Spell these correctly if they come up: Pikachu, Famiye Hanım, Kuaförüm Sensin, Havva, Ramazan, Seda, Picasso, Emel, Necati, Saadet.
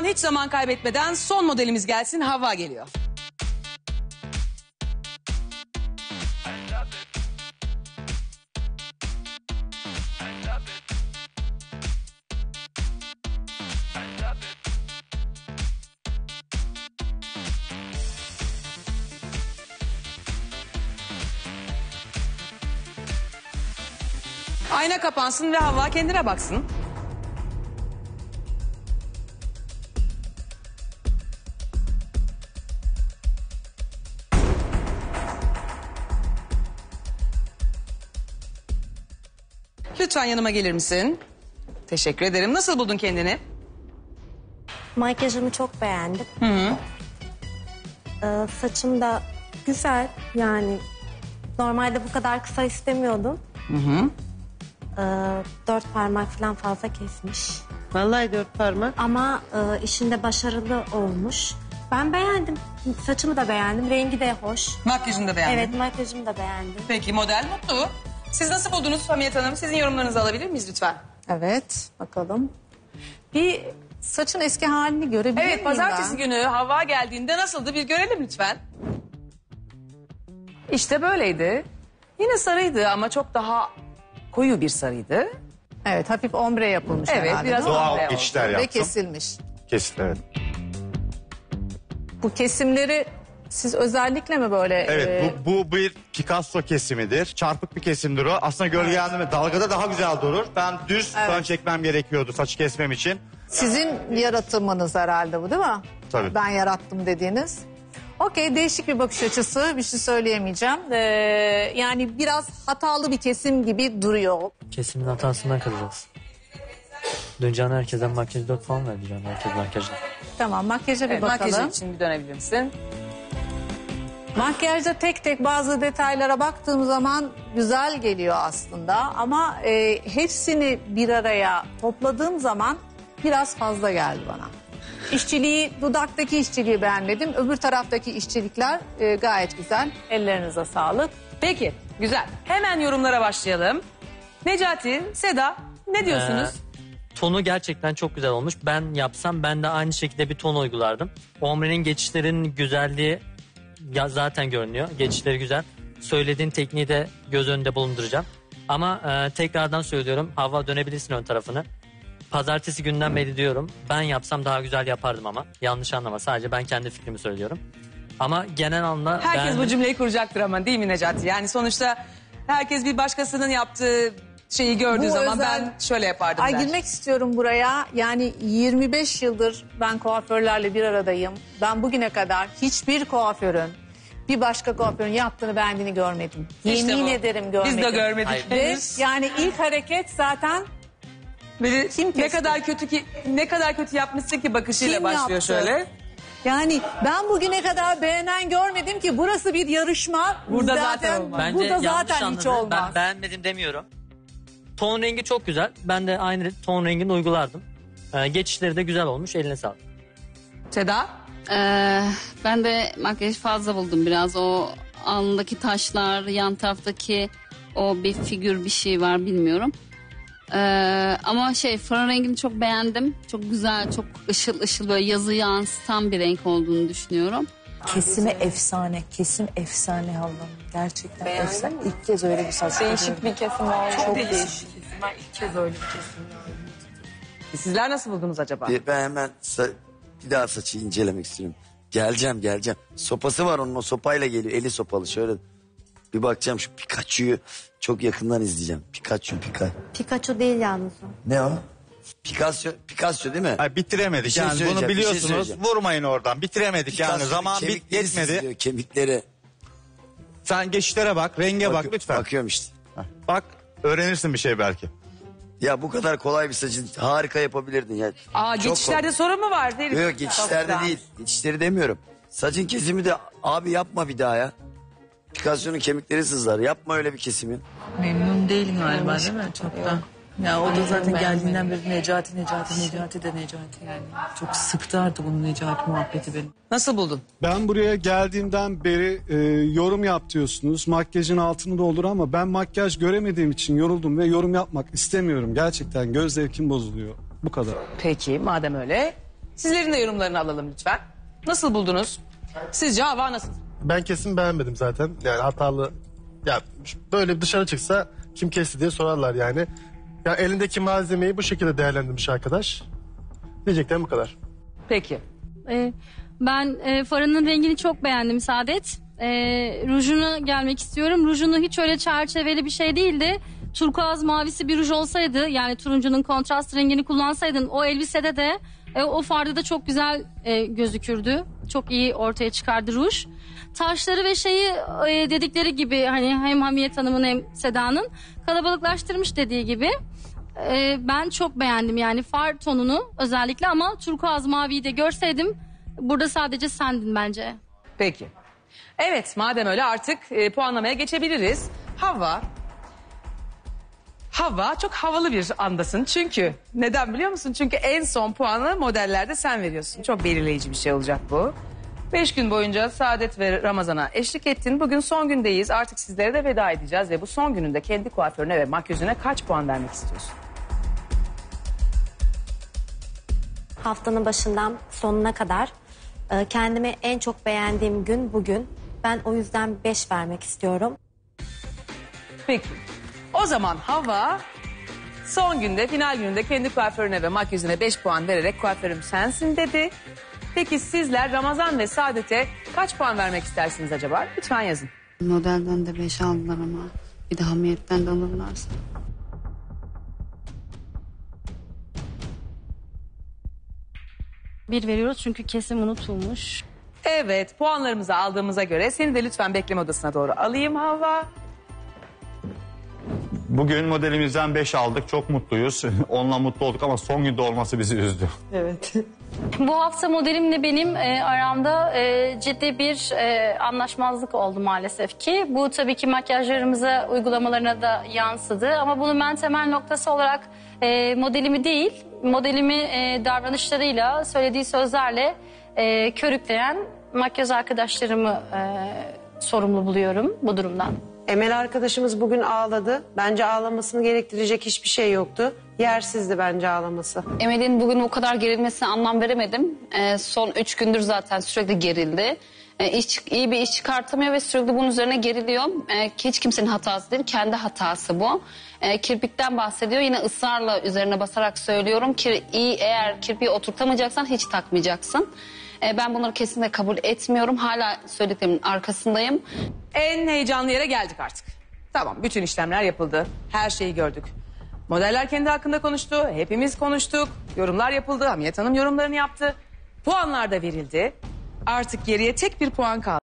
zaman hiç zaman kaybetmeden son modelimiz gelsin. Havva geliyor. Ayna kapansın ve Havva kendine baksın. Lütfen yanıma gelir misin? Teşekkür ederim. Nasıl buldun kendini? Makyajımı çok beğendim. Hı-hı. Saçım da güzel. Yani normalde bu kadar kısa istemiyordum. Hı-hı. 4 parmak falan fazla kesmiş. Vallahi 4 parmak. Ama işinde başarılı olmuş. Ben beğendim. Saçımı da beğendim. Rengi de hoş. Makyajını da beğendim. Evet, makyajımı da beğendim. Peki, model mutlu. Siz nasıl buldunuz Famiye Hanım? Sizin yorumlarınızı alabilir miyiz lütfen? Evet, bakalım. Bir saçın eski halini görebilir miyim? Evet, pazartesi günü Havva geldiğinde nasıldı bir görelim lütfen. İşte böyleydi. Yine sarıydı ama çok daha koyu bir sarıydı. Evet, hafif ombre yapılmış. Evet, herhalde, biraz doğal geçişler yaptım. Ve kesilmiş. Kesildi, evet. Bu kesimleri siz özellikle mi böyle... Evet, bu bir Picasso kesimidir. Çarpık bir kesimdir o. Aslında gölge yanında dalgada daha güzel durur. Ben düz fön çekmem gerekiyordu saçı kesmem için. Sizin yaratımınız herhalde bu, değil mi? Tabii. Ben yarattım dediğiniz. Okey, değişik bir bakış açısı, bir şey söyleyemeyeceğim. Yani biraz hatalı bir kesim gibi duruyor. Kesimin hatasından kalacağız. Döneceğine herkesten makyaj 4 falan vereceğim, herkes makyajla. Tamam, makyaja bir bakalım. Makyaj için bir dönebilir misin? Makyajda tek tek bazı detaylara baktığım zaman güzel geliyor aslında. Ama hepsini bir araya topladığım zaman biraz fazla geldi bana. İşçiliği, dudaktaki işçiliği beğenmedim. Öbür taraftaki işçilikler gayet güzel. Ellerinize sağlık. Peki, güzel. Hemen yorumlara başlayalım. Necati, Seda, ne diyorsunuz? Tonu gerçekten çok güzel olmuş. Ben yapsam ben de aynı şekilde bir ton uygulardım. Omre'nin geçişlerin güzelliği zaten görünüyor. Geçişleri güzel. Söylediğin tekniği de göz önünde bulunduracağım. Ama tekrardan söylüyorum. Havva, dönebilirsin ön tarafını. Pazartesi günden beri diyorum, ben yapsam daha güzel yapardım ama. Yanlış anlama, sadece ben kendi fikrimi söylüyorum. Ama genel anlamda... Herkes bu cümleyi kuracaktır ama, değil mi Necati? Yani sonuçta herkes bir başkasının yaptığı şeyi gördüğü zaman ben şöyle yapardım. Ay, girmek istiyorum buraya. Yani 25 yıldır ben kuaförlerle bir aradayım. Ben bugüne kadar hiçbir kuaförün bir başka kuaförün yaptığını beğendiğini görmedim. İşte yemin ederim görmedim. Biz de görmedik. Ve yani ilk hareket zaten... Ne kadar kötü ki, ne kadar kötü yapmışsın ki bakışıyla kim başlıyor yaptı? Şöyle. Yani ben bugüne kadar beğenen görmedim ki, burası bir yarışma. Burada zaten olmaz. Bence burada zaten anladım. Hiç olmaz. Ben beğenmedim demiyorum. Ton rengi çok güzel. Ben de aynı ton rengini uygulardım. Geçişleri de güzel olmuş. Eline sağlık. Seda? Ben de makyaj fazla buldum biraz. O alnındaki taşlar, yan taraftaki o bir figür bir şey var bilmiyorum. Ama fırın rengini çok beğendim. Çok güzel, çok ışıl ışıl böyle yazı yansıtan bir renk olduğunu düşünüyorum. Kesimi efsane, kesim efsane Havva. Gerçekten beğendim efsane. Mi? İlk kez öyle bir saç. Değişik bir kesim oldu. Çok değişik. Ben ilk kez öyle bir kesim oldu. Sizler nasıl buldunuz acaba? Ben hemen bir daha saçı incelemek istiyorum. Geleceğim. Sopası var onun, o sopayla geliyor. Eli sopalı şöyle. Bir bakacağım şu Pikachu'yu çok yakından izleyeceğim. Pikachu değil yalnız o. Ne o? Picasso değil mi? Hayır, bitiremedik şey yani bunu biliyorsunuz. Şey vurmayın oradan, bitiremedik Picasso, yani zaman yetmedi. Kemikleri. Sen geçişlere bak, renge bak lütfen. Bakıyorum işte. Heh. Bak, öğrenirsin bir şey belki. Ya bu kadar kolay bir saçı harika yapabilirdin ya. Aa, geçişlerde sorun mu var? Yok, geçişlerde değil. Geçişleri demiyorum. Saçın kesimi de abi yapma bir daha ya. Pikachu'nun kemikleri sızlar. Yapma öyle bir kesimi. Memnun değilim galiba, değil mi? Çok da. Ya o da zaten geldiğinden beri Necati yani. Çok sıktardı bunun Necati muhabbeti benim. Nasıl buldun? Ben buraya geldiğimden beri yorum yap diyorsunuz. Makyajın altını doldur ama ben makyaj göremediğim için yoruldum ve yorum yapmak istemiyorum. Gerçekten göz zevkim bozuluyor. Bu kadar. Peki madem öyle Sizlerin de yorumlarını alalım lütfen. Nasıl buldunuz? Sizce Havva nasıl? Ben kesin beğenmedim zaten. Yani hatalı. Ya böyle dışarı çıksa kim kesti diye sorarlar yani. Ya elindeki malzemeyi bu şekilde değerlendirmiş arkadaş. Diyeceklerim bu kadar. Peki. Ben farının rengini çok beğendim Saadet. Rujunu gelmek istiyorum. Rujunu hiç öyle çerçeveli bir şey değildi. Turkuaz mavisi bir ruj olsaydı, yani turuncunun kontrast rengini kullansaydın o elbisede de o farda da çok güzel gözükürdü. Çok iyi ortaya çıkardı ruj. Taşları ve şeyi dedikleri gibi, hani hem Hamiye Hanım'ın hem Seda'nın kalabalıklaştırmış dediği gibi. Ben çok beğendim yani far tonunu özellikle, ama turkuaz maviyi de görseydim burada sadece sendin bence. Peki. Evet, madem öyle artık puanlamaya geçebiliriz. Havva çok havalı bir andasın çünkü. Neden biliyor musun? Çünkü en son puanı modellerde sen veriyorsun. Çok belirleyici bir şey olacak bu. 5 gün boyunca Saadet ve Ramazan'a eşlik ettin. Bugün son gündeyiz. Artık sizlere de veda edeceğiz ve bu son gününde kendi kuaförüne ve makyözüne kaç puan vermek istiyorsun? Haftanın başından sonuna kadar kendimi en çok beğendiğim gün bugün. Ben o yüzden 5 vermek istiyorum. Peki. O zaman Havva son günde, final gününde kendi kuaförüne ve makyözüne 5 puan vererek kuaförüm sensin dedi. Peki sizler Ramazan ve Saadet'e kaç puan vermek istersiniz acaba? Lütfen yazın. Modelden de 5 aldılar ama bir de hamiyetten de alırlarsa. Bir veriyoruz çünkü kesim unutulmuş. Evet, puanlarımızı aldığımıza göre seni de lütfen bekleme odasına doğru alayım Havva. Bugün modelimizden 5 aldık. Çok mutluyuz. Onunla mutlu olduk ama son günde olması bizi üzdü. Evet. Bu hafta modelimle benim aramda ciddi bir anlaşmazlık oldu maalesef ki. Bu tabii ki makyajlarımıza, uygulamalarına da yansıdı. Ama bunun ben temel noktası olarak modelimi değil, modelimi davranışlarıyla, söylediği sözlerle körükleyen makyaj arkadaşlarımı sorumlu buluyorum bu durumdan. Emel arkadaşımız bugün ağladı. Bence ağlamasını gerektirecek hiçbir şey yoktu. Yersizdi bence ağlaması. Emel'in bugün o kadar gerilmesine anlam veremedim. Son 3 gündür zaten sürekli gerildi. İyi bir iş çıkartamıyor ve sürekli bunun üzerine geriliyor. Hiç kimsenin hatası değil, kendi hatası bu. Kirpikten bahsediyor. Yine ısrarla üzerine basarak söylüyorum ki eğer kirpiği oturtamayacaksan hiç takmayacaksın. Ben bunları kesinlikle kabul etmiyorum. Hala söylediklerimin arkasındayım. En heyecanlı yere geldik artık. Tamam, bütün işlemler yapıldı. Her şeyi gördük. Modeller kendi hakkında konuştu. Hepimiz konuştuk. Yorumlar yapıldı. Hamiye Hanım yorumlarını yaptı. Puanlar da verildi. Artık geriye tek bir puan kaldı.